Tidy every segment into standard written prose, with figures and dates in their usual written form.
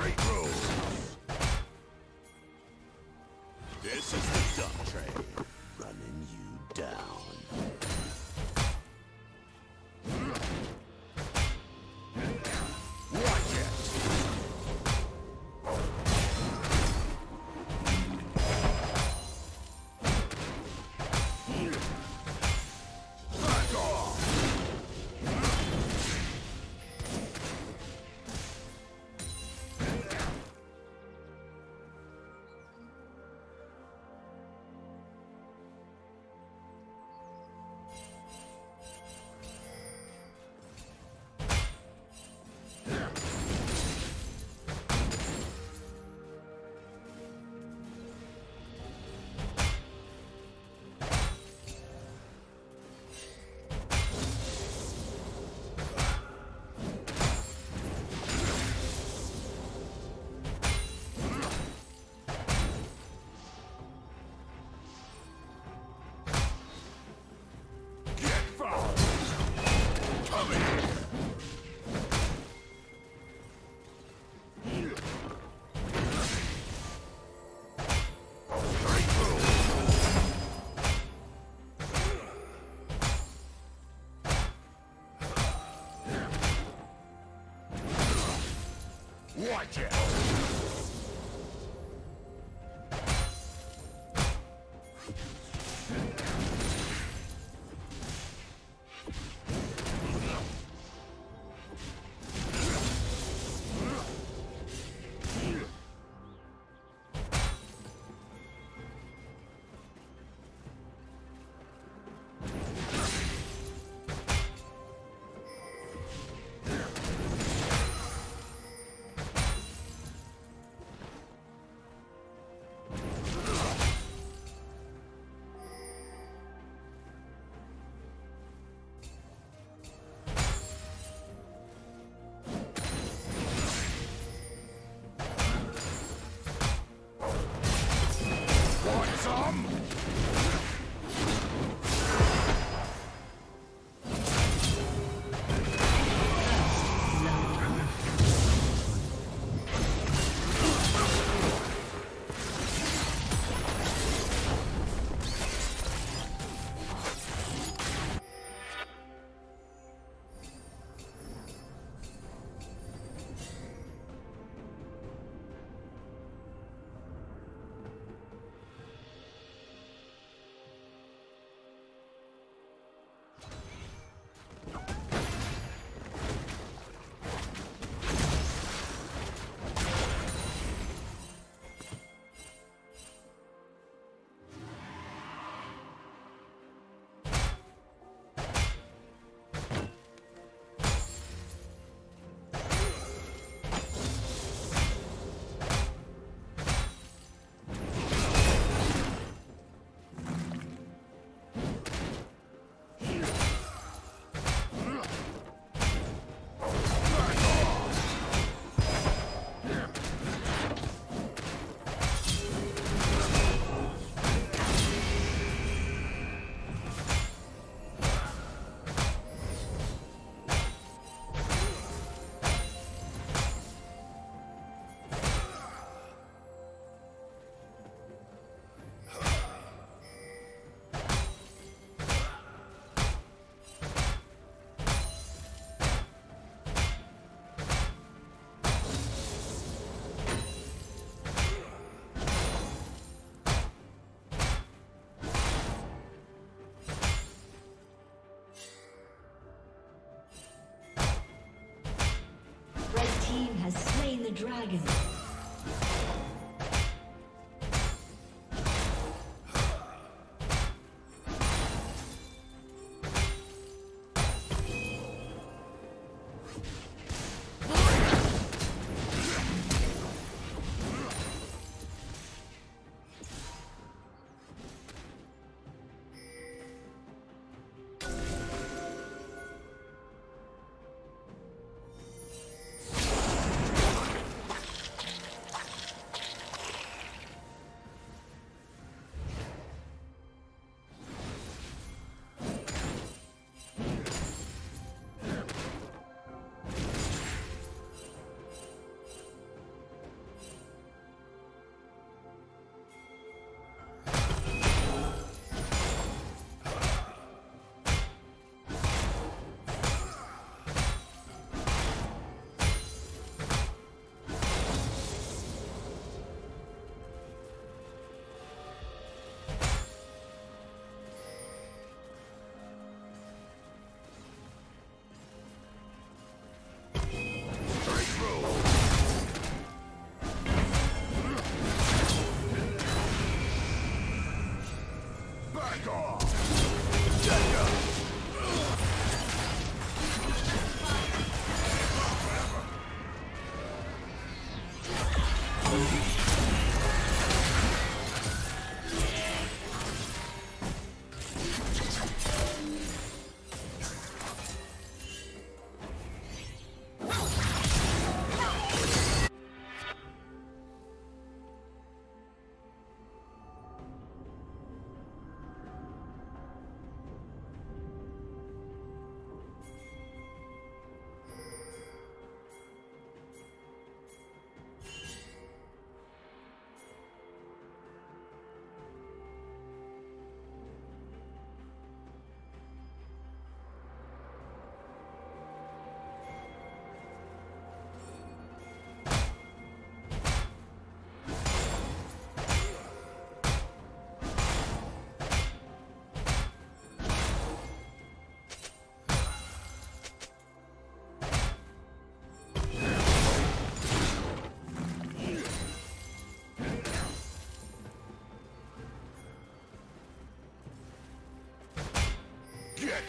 Great rules. This is the dump train, running you down. Watch it! Has slain the dragon.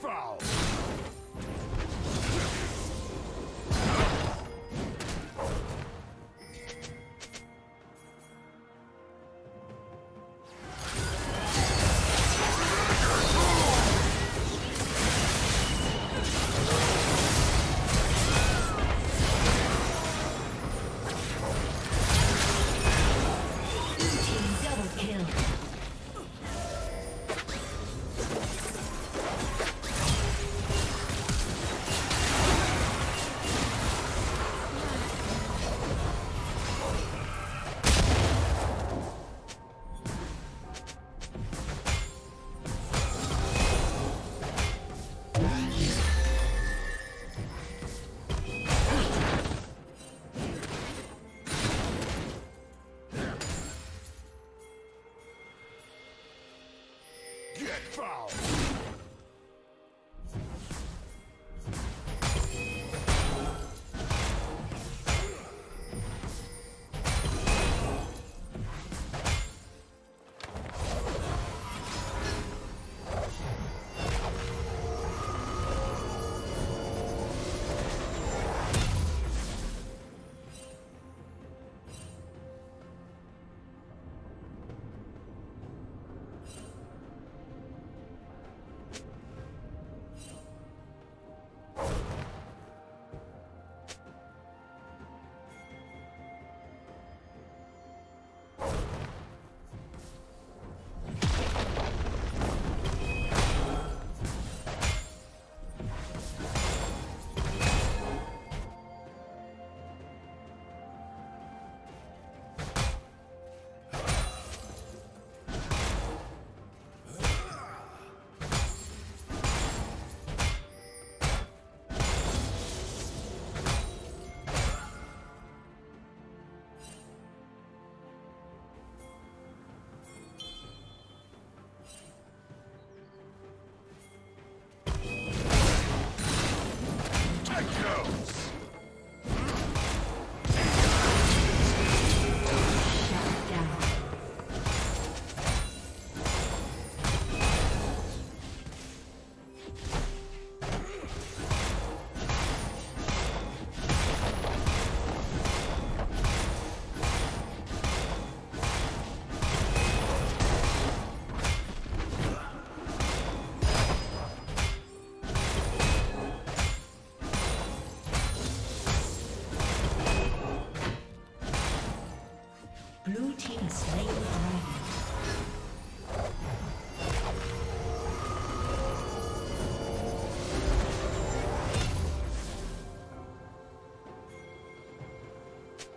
Foul!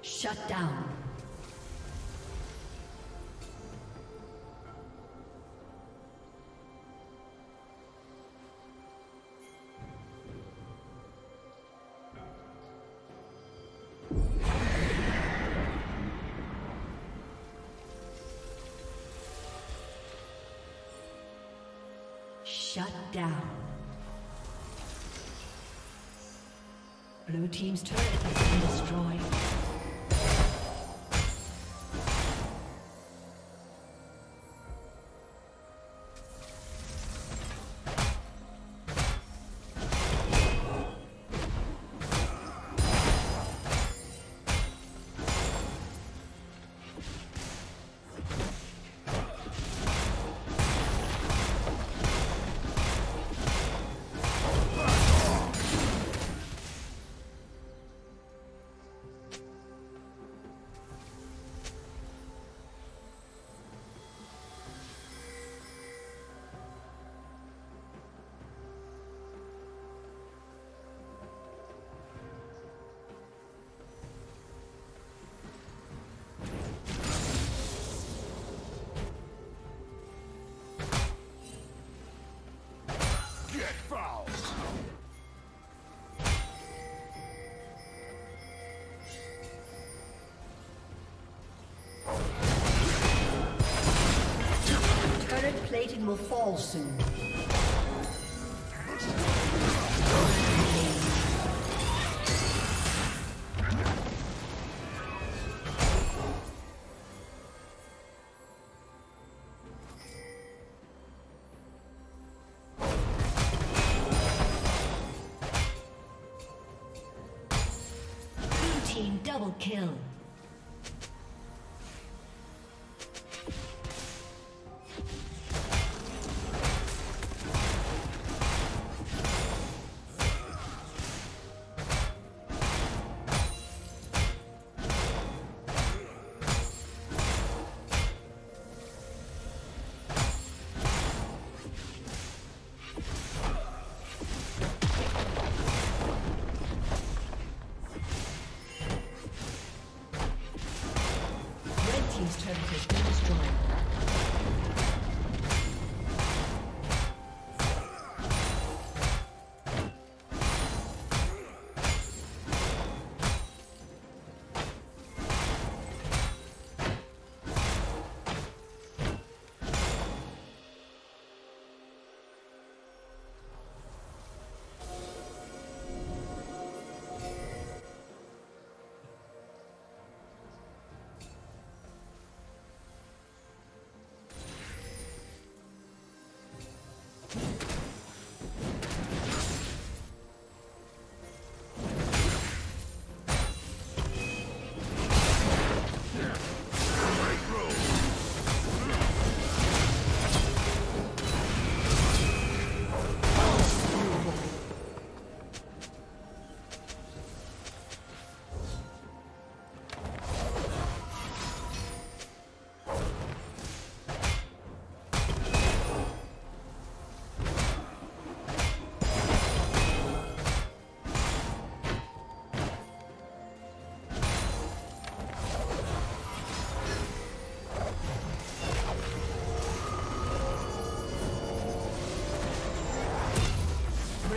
Shut down. Shut down. Blue team's turret has been destroyed. Satan will fall soon.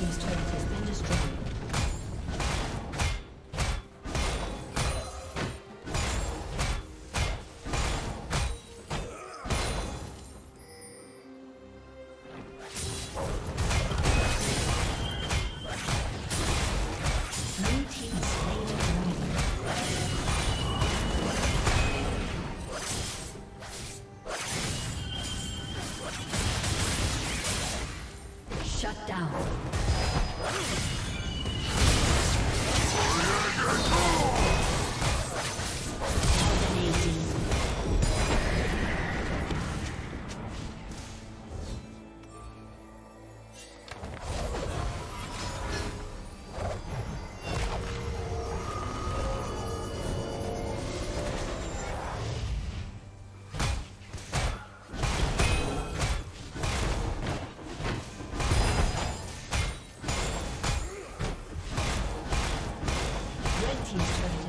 He's trying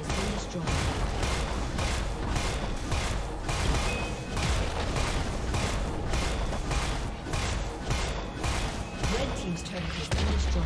to Red team's turret has been destroyed.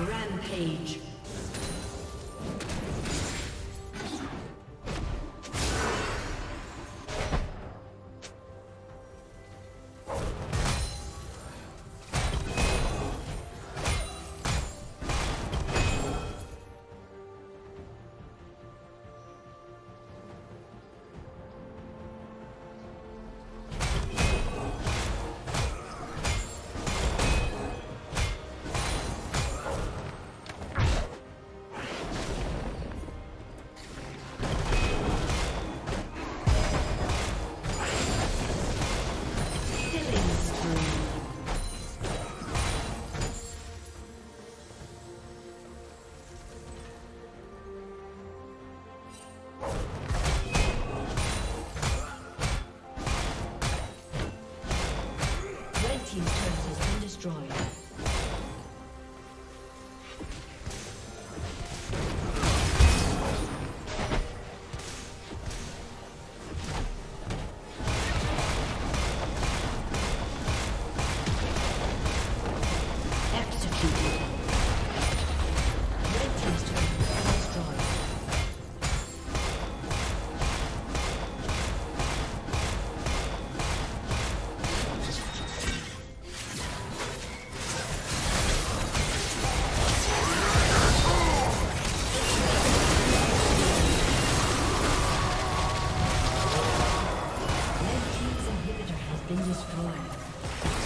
Rampage. Been destroyed.